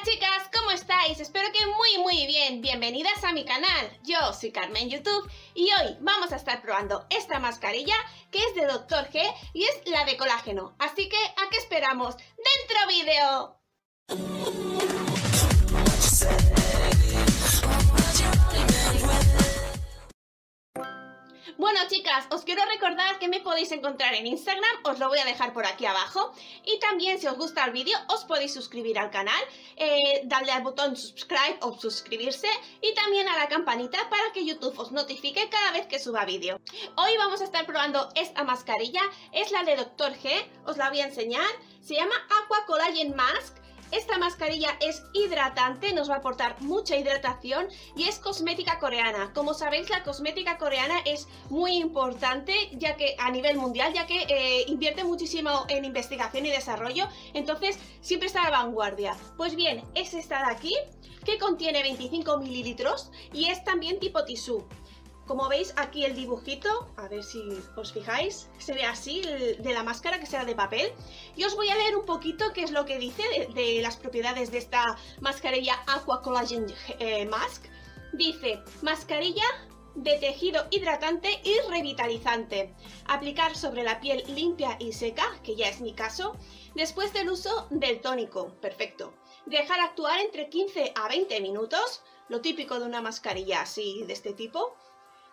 Hola chicas, ¿cómo estáis? Espero que muy bien. Bienvenidas a mi canal. Yo soy Carmen YouTube y hoy vamos a estar probando esta mascarilla que es de Dr. G y es la de colágeno. Así que, ¿a qué esperamos? ¡Dentro vídeo! Bueno chicas, os quiero recordar que me podéis encontrar en Instagram, os lo voy a dejar por aquí abajo. Y también si os gusta el vídeo os podéis suscribir al canal, darle al botón subscribe o suscribirse y también a la campanita para que YouTube os notifique cada vez que suba vídeo. Hoy vamos a estar probando esta mascarilla, es la de Dr. G, os la voy a enseñar, se llama Aqua Collagen Mask. Esta mascarilla es hidratante, nos va a aportar mucha hidratación y es cosmética coreana. Como sabéis, la cosmética coreana es muy importante ya que a nivel mundial, ya que invierte muchísimo en investigación y desarrollo, entonces siempre está a la vanguardia. Pues bien, es esta de aquí, que contiene 25 mililitros y es también tipo tisú. Como veis aquí el dibujito, a ver si os fijáis, se ve así de la máscara que será de papel. Y os voy a leer un poquito qué es lo que dice de las propiedades de esta mascarilla Aqua Collagen Mask. Dice, mascarilla de tejido hidratante y revitalizante. Aplicar sobre la piel limpia y seca, que ya es mi caso, después del uso del tónico, perfecto. Dejar actuar entre 15 a 20 minutos, lo típico de una mascarilla así de este tipo.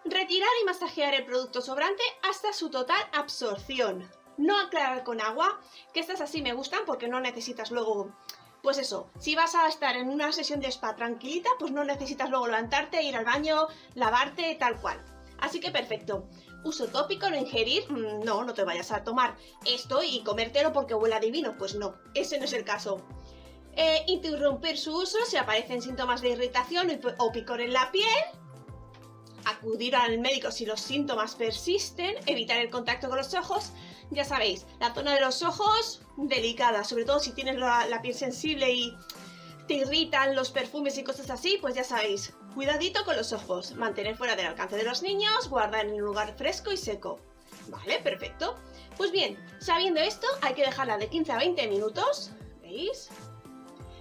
Retirar y masajear el producto sobrante hasta su total absorción. No aclarar con agua, que estas así me gustan porque no necesitas luego... Pues eso, si vas a estar en una sesión de spa tranquilita, pues no necesitas luego levantarte, ir al baño, lavarte, tal cual. Así que perfecto. Uso tópico, no ingerir, no te vayas a tomar esto y comértelo porque huele divino. Pues no, ese no es el caso. Interrumpir su uso si aparecen síntomas de irritación o picor en la piel. Acudir al médico si los síntomas persisten, evitar el contacto con los ojos, ya sabéis, la zona de los ojos, delicada, sobre todo si tienes la piel sensible y te irritan los perfumes y cosas así, pues ya sabéis, cuidadito con los ojos, mantener fuera del alcance de los niños, guardar en un lugar fresco y seco. Vale, perfecto. Pues bien, sabiendo esto, hay que dejarla de 15 a 20 minutos, ¿veis?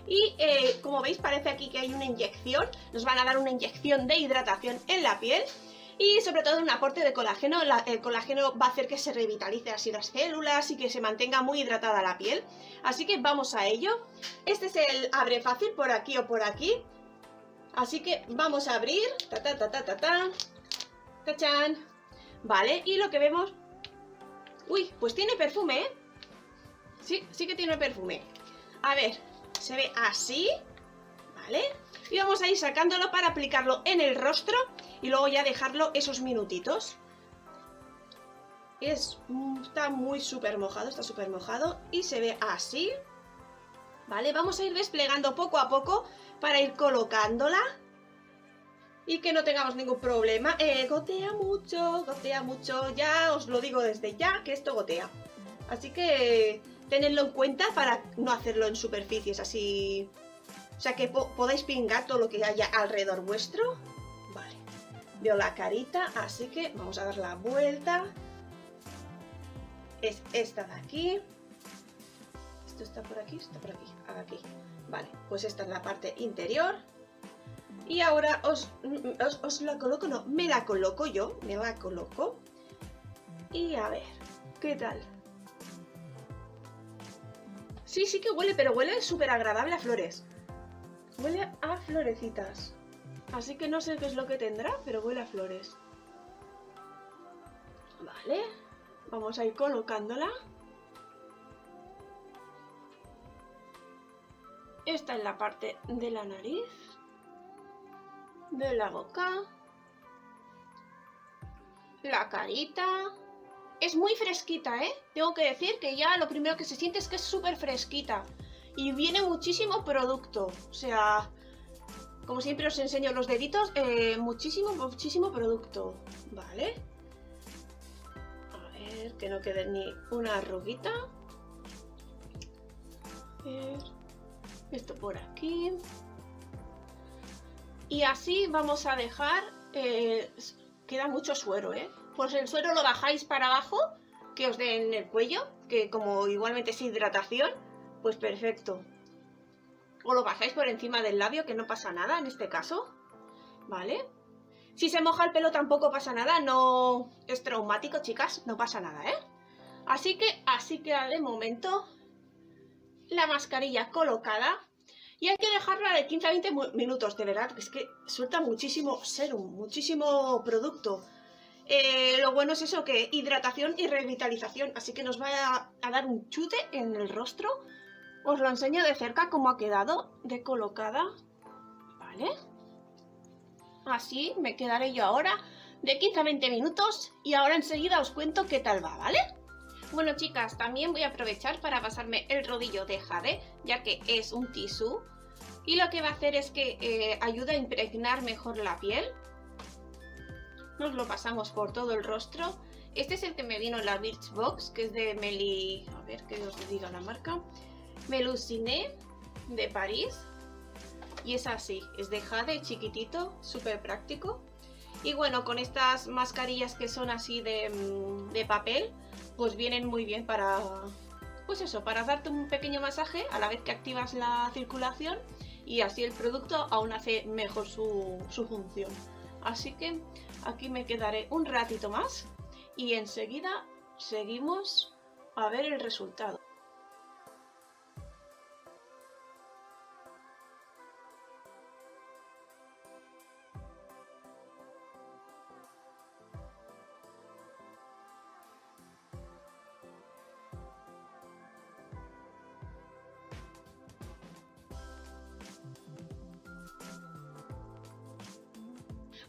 Y como veis parece aquí que hay una inyección, nos van a dar una inyección de hidratación en la piel y sobre todo un aporte de colágeno. El colágeno va a hacer que se revitalice así las células y que se mantenga muy hidratada la piel, así que vamos a ello. Este es el abre fácil por aquí o por aquí, así que vamos a abrir, ta ta ta ta ta ta, tachán, vale, y lo que vemos, uy, pues tiene perfume, ¿eh? Sí, sí que tiene perfume, a ver. Se ve así, ¿vale? Y vamos a ir sacándolo para aplicarlo en el rostro y luego ya dejarlo esos minutitos. Está muy súper mojado, está súper mojado y se ve así, ¿vale? Vamos a ir desplegando poco a poco para ir colocándola y que no tengamos ningún problema. Gotea mucho, ya os lo digo desde ya que esto gotea. Así que... tenedlo en cuenta para no hacerlo en superficies así... O sea, que podáis pingar todo lo que haya alrededor vuestro. Vale. Veo la carita, así que vamos a dar la vuelta. Es esta de aquí. Esto está por aquí, aquí. Vale, pues esta es la parte interior. Y ahora os la coloco, no, me la coloco yo, me la coloco. Y a ver, ¿qué tal? Sí, sí que huele, pero huele súper agradable a flores. Huele a florecitas. Así que no sé qué es lo que tendrá, pero huele a flores. Vale. Vamos a ir colocándola. Esta es la parte de la nariz. De la boca. La carita. Es muy fresquita, ¿eh? Tengo que decir que ya lo primero que se siente es que es súper fresquita. Y viene muchísimo producto. O sea, como siempre os enseño los deditos, muchísimo producto. ¿Vale? A ver, que no quede ni una arruguita. A ver, esto por aquí. Y así vamos a dejar... queda mucho suero, ¿eh? Pues el suero lo bajáis para abajo, que os dé en el cuello, que como igualmente es hidratación, pues perfecto. o lo pasáis por encima del labio, que no pasa nada en este caso, ¿vale? Si se moja el pelo tampoco pasa nada, no es traumático, chicas, no pasa nada, ¿eh? Así que de momento la mascarilla colocada, y hay que dejarla de 15 a 20 minutos, de verdad, es que suelta muchísimo serum, muchísimo producto. Lo bueno es eso, que hidratación y revitalización, así que nos va a dar un chute en el rostro. Os lo enseño de cerca cómo ha quedado de colocada, ¿vale? Así me quedaré yo ahora de 15 a 20 minutos y ahora enseguida os cuento qué tal va, ¿vale? Bueno, chicas, también voy a aprovechar para pasarme el rodillo de jade, ya que es un tisú y lo que va a hacer es que ayuda a impregnar mejor la piel. Nos lo pasamos por todo el rostro. Este es el que me vino en la Birchbox, que es de a ver que os diga la marca, Melusine de París, y es así, es de jade, chiquitito, súper práctico. Y bueno, con estas mascarillas que son así de papel, pues vienen muy bien para, pues eso, para darte un pequeño masaje a la vez que activas la circulación, y así el producto aún hace mejor su función. Así que aquí me quedaré un ratito más y enseguida seguimos a ver el resultado.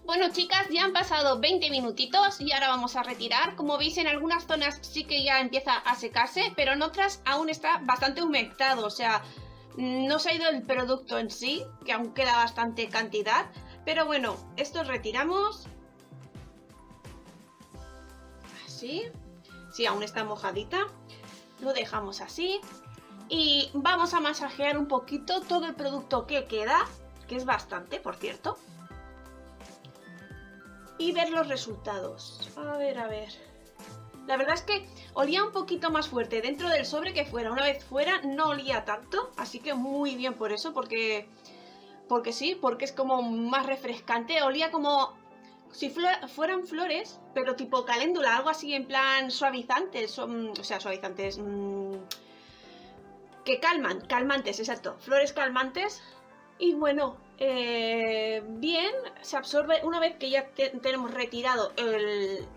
Bueno, chicas, ya han pasado 20 minutitos y ahora vamos a retirar. Como veis, en algunas zonas sí que ya empieza a secarse, pero en otras aún está bastante humectado. O sea, no se ha ido el producto en sí, que aún queda bastante cantidad. Pero bueno, esto retiramos. Así. Sí, aún está mojadita. Lo dejamos así. Y vamos a masajear un poquito todo el producto que queda, que es bastante, por cierto. Y ver los resultados. A ver. La verdad es que olía un poquito más fuerte dentro del sobre que fuera. Una vez fuera no olía tanto, así que muy bien por eso, porque es como más refrescante. Olía como si fueran flores, pero tipo caléndula, algo así en plan suavizantes, suavizantes que calmantes, exacto, flores calmantes. Y bueno, bien, se absorbe, una vez que ya tenemos retirado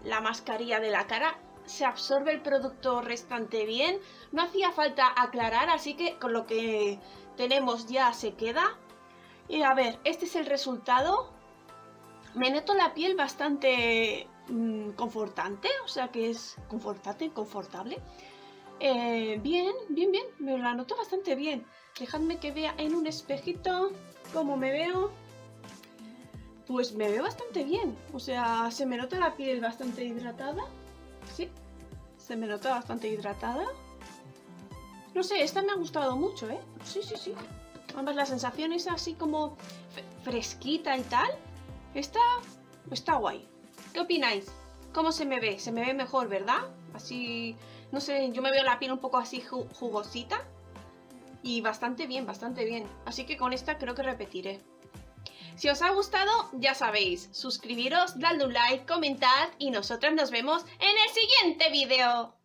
la mascarilla de la cara, se absorbe el producto restante bien. No hacía falta aclarar, así que con lo que tenemos ya se queda. Y a ver, este es el resultado. Me noto la piel bastante confortante, o sea que es confortante, confortable. Bien, me la noto bastante bien. Dejadme que vea en un espejito cómo me veo. Pues me veo bastante bien. O sea, se me nota la piel bastante hidratada. Sí, se me nota bastante hidratada. No sé, esta me ha gustado mucho, ¿eh? Sí. Además, la sensación es así como fresquita y tal. Está guay. ¿Qué opináis? ¿Cómo se me ve? Se me ve mejor, ¿verdad? Así, no sé, yo me veo la piel un poco así jugosita. Y bastante bien. Así que con esta creo que repetiré. Si os ha gustado, ya sabéis, suscribiros, dadle un like, comentad y nosotras nos vemos en el siguiente vídeo.